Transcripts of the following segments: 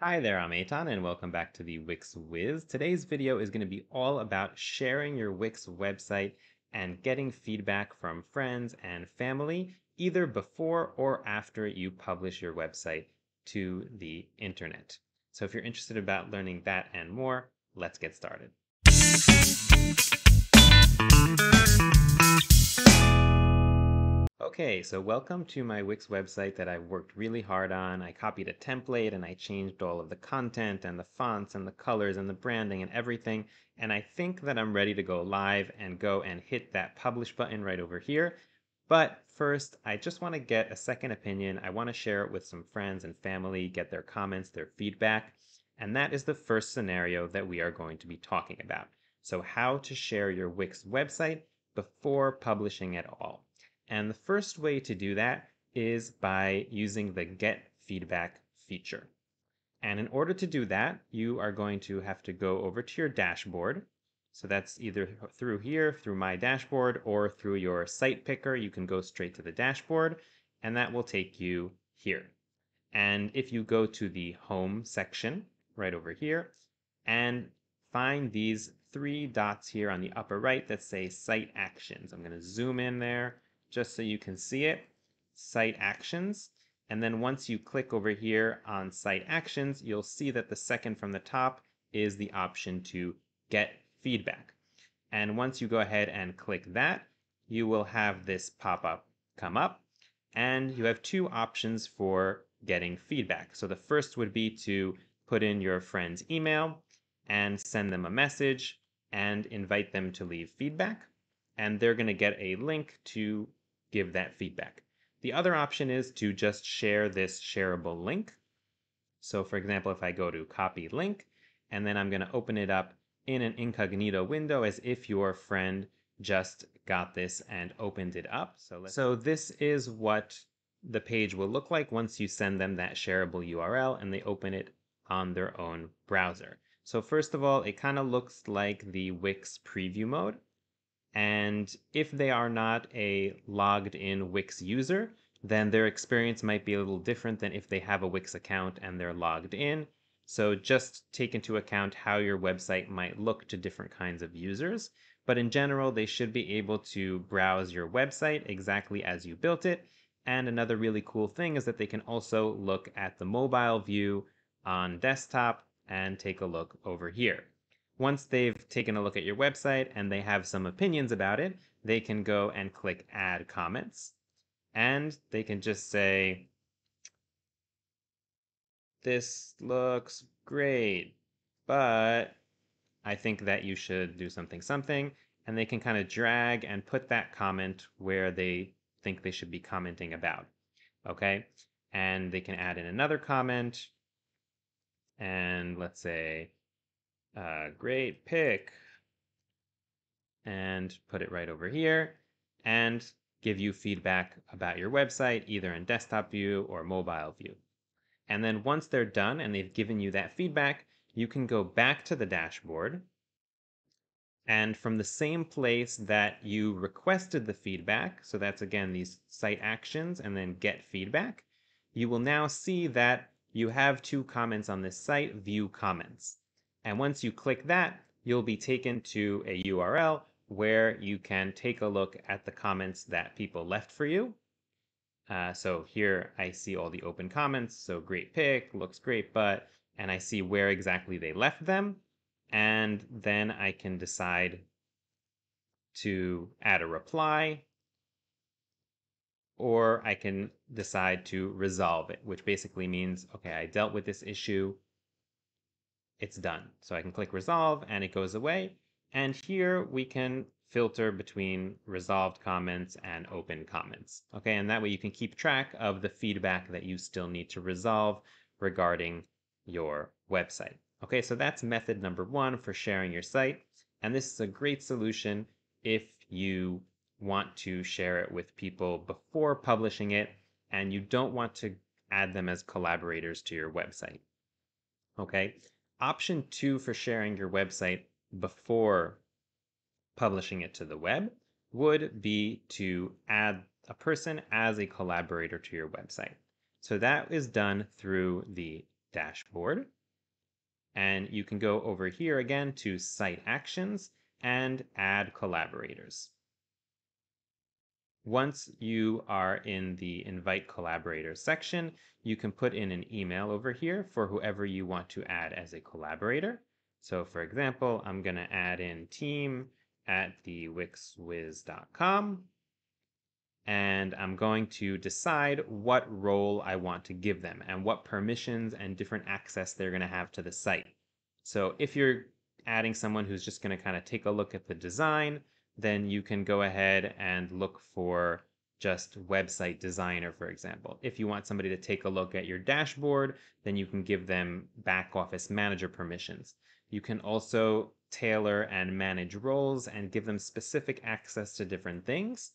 Hi there, I'm Eitan and welcome back to the Wix Wiz. Today's video is going to be all about sharing your Wix website and getting feedback from friends and family, either before or after you publish your website to the internet. So if you're interested about learning that and more, let's get started. Okay, so welcome to my Wix website that I worked really hard on. I copied a template and I changed all of the content and the fonts and the colors and the branding and everything. And I think that I'm ready to go live and go and hit that publish button right over here. But first, I just want to get a second opinion. I want to share it with some friends and family, get their comments, their feedback. And that is the first scenario that we are going to be talking about. So how to share your Wix website before publishing at all. And the first way to do that is by using the Get Feedback feature. And in order to do that, you are going to have to go over to your dashboard. So that's either through here, through My Dashboard, or through your site picker. You can go straight to the dashboard, and that will take you here. And if you go to the Home section right over here and find these three dots here on the upper right that say Site Actions. I'm going to zoom in there just so you can see it, Site Actions. And then once you click over here on Site Actions, you'll see that the second from the top is the option to Get Feedback. And once you go ahead and click that, you will have this pop-up come up, and you have two options for getting feedback. So the first would be to put in your friend's email and send them a message and invite them to leave feedback, and they're going to get a link to give that feedback. The other option is to just share this shareable link. So for example, if I go to copy link, and then I'm going to open it up in an incognito window as if your friend just got this and opened it up. So this is what the page will look like once you send them that shareable URL and they open it on their own browser. So first of all, it kind of looks like the Wix preview mode. And if they are not a logged in Wix user, then their experience might be a little different than if they have a Wix account and they're logged in. So just take into account how your website might look to different kinds of users. But in general, they should be able to browse your website exactly as you built it. And another really cool thing is that they can also look at the mobile view on desktop and take a look over here. Once they've taken a look at your website and they have some opinions about it, they can go and click Add Comments. And they can just say, this looks great, but I think that you should do something. And they can kind of drag and put that comment where they think they should be commenting about. Okay. And they can add in another comment. And let's say, great pick, and put it right over here and give you feedback about your website, either in desktop view or mobile view. And then once they're done and they've given you that feedback, you can go back to the dashboard, and from the same place that you requested the feedback, so that's again these Site Actions and then Get Feedback, you will now see that you have two comments on this site, View Comments. And once you click that, you'll be taken to a URL where you can take a look at the comments that people left for you. So here I see all the open comments. So great pick, looks great, but, and I see where exactly they left them. And then I can decide to add a reply, or I can decide to resolve it, which basically means, okay, I dealt with this issue. It's done. So I can click resolve and it goes away. And here we can filter between resolved comments and open comments. Okay. And that way you can keep track of the feedback that you still need to resolve regarding your website. Okay. So that's method number one for sharing your site. And this is a great solution if you want to share it with people before publishing it and you don't want to add them as collaborators to your website. Okay. Option two for sharing your website before publishing it to the web would be to add a person as a collaborator to your website. So that is done through the dashboard. And you can go over here again to Site Actions and Add Collaborators. Once you are in the Invite Collaborators section, you can put in an email over here for whoever you want to add as a collaborator. So for example, I'm going to add in team@thewixwiz.com. And I'm going to decide what role I want to give them and what permissions and different access they're going to have to the site. So if you're adding someone who's just going to kind of take a look at the design, then you can go ahead and look for just website designer, for example. If you want somebody to take a look at your dashboard, then you can give them back office manager permissions. You can also tailor and manage roles and give them specific access to different things.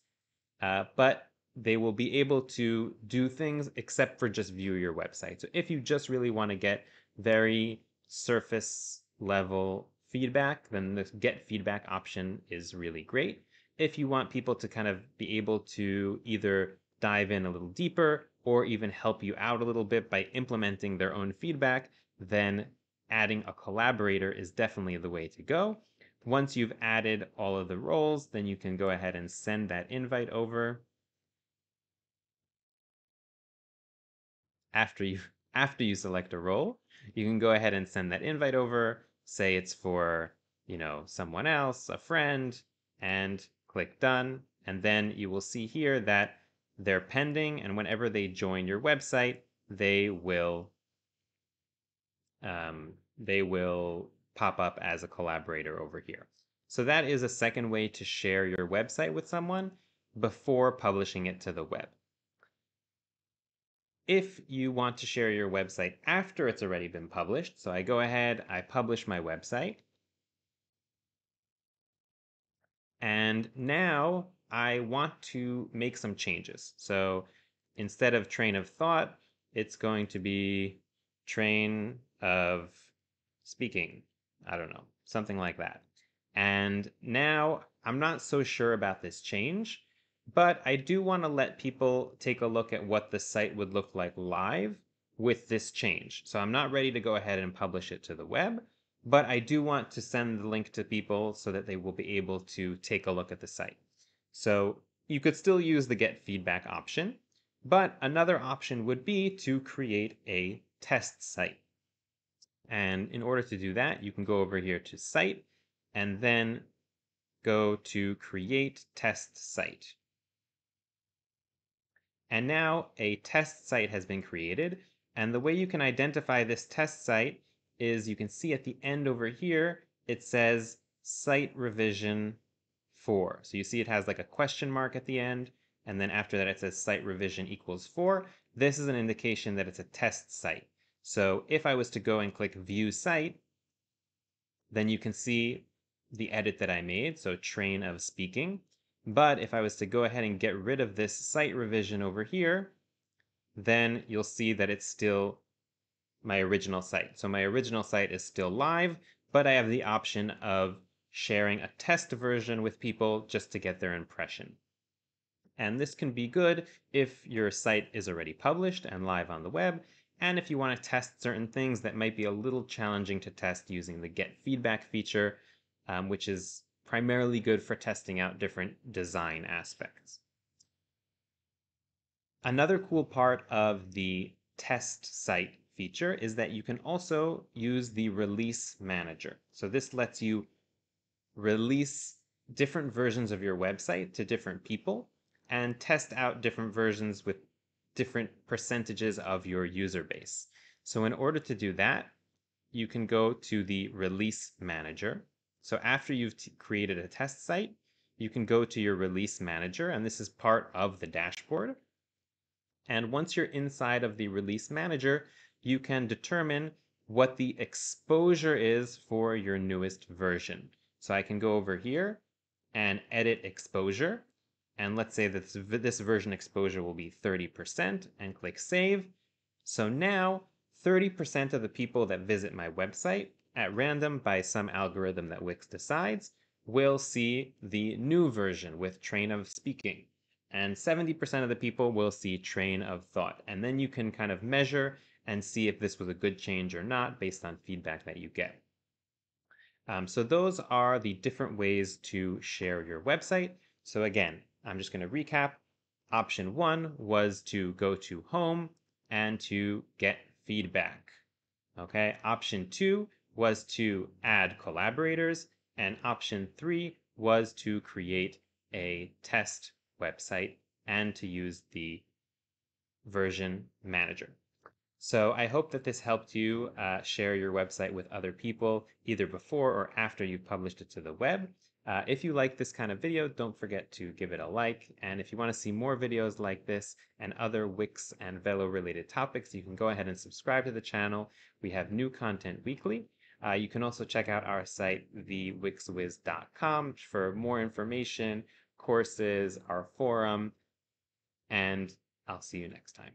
But they will be able to do things except for just view your website. So if you just really want to get very surface level feedback, then the get feedback option is really great. If you want people to kind of be able to either dive in a little deeper or even help you out a little bit by implementing their own feedback, then adding a collaborator is definitely the way to go. Once you've added all of the roles, then you can go ahead and send that invite over. After you select a role, you can go ahead and send that invite over. Say it's for, you know, someone else, a friend, and click done. And then you will see here that they're pending, and whenever they join your website, they will pop up as a collaborator over here. So that is a second way to share your website with someone before publishing it to the web. If you want to share your website after it's already been published, so I go ahead, I publish my website. And now I want to make some changes. So instead of train of thought, it's going to be train of speaking. I don't know, something like that. And now I'm not so sure about this change, but I do want to let people take a look at what the site would look like live with this change. So I'm not ready to go ahead and publish it to the web, but I do want to send the link to people so that they will be able to take a look at the site. So you could still use the get feedback option, but another option would be to create a test site. And in order to do that, you can go over here to Site and then go to Create Test Site. And now a test site has been created. And the way you can identify this test site is you can see at the end over here, it says Site Revision 4. So you see it has like a question mark at the end. And then after that, it says Site Revision equals 4. This is an indication that it's a test site. So if I was to go and click View Site, then you can see the edit that I made, so train of speaking. But if I was to go ahead and get rid of this site revision over here, then you'll see that it's still my original site. So my original site is still live, but I have the option of sharing a test version with people just to get their impression. And this can be good if your site is already published and live on the web. And if you want to test certain things that might be a little challenging to test using the Get Feedback feature, which is primarily good for testing out different design aspects. Another cool part of the Test Site feature is that you can also use the Release Manager. So this lets you release different versions of your website to different people and test out different versions with different percentages of your user base. So in order to do that, you can go to the Release Manager. So after you've created a test site, you can go to your Release Manager, and this is part of the dashboard. And once you're inside of the Release Manager, you can determine what the exposure is for your newest version. So I can go over here and edit exposure. And let's say that this version exposure will be 30% and click Save. So now 30% of the people that visit my website at random by some algorithm that Wix decides will see the new version with train of speaking. And 70% of the people will see train of thought. And then you can kind of measure and see if this was a good change or not based on feedback that you get. So those are the different ways to share your website. So again, I'm just going to recap. Option one was to go to home and to get feedback. Okay. Option two was to add collaborators, and option three was to create a test website and to use the version manager. So I hope that this helped you share your website with other people, either before or after you published it to the web. If you like this kind of video, don't forget to give it a like. And if you want to see more videos like this and other Wix and Velo related topics, you can go ahead and subscribe to the channel. We have new content weekly. You can also check out our site, thewixwiz.com, for more information, courses, our forum, and I'll see you next time.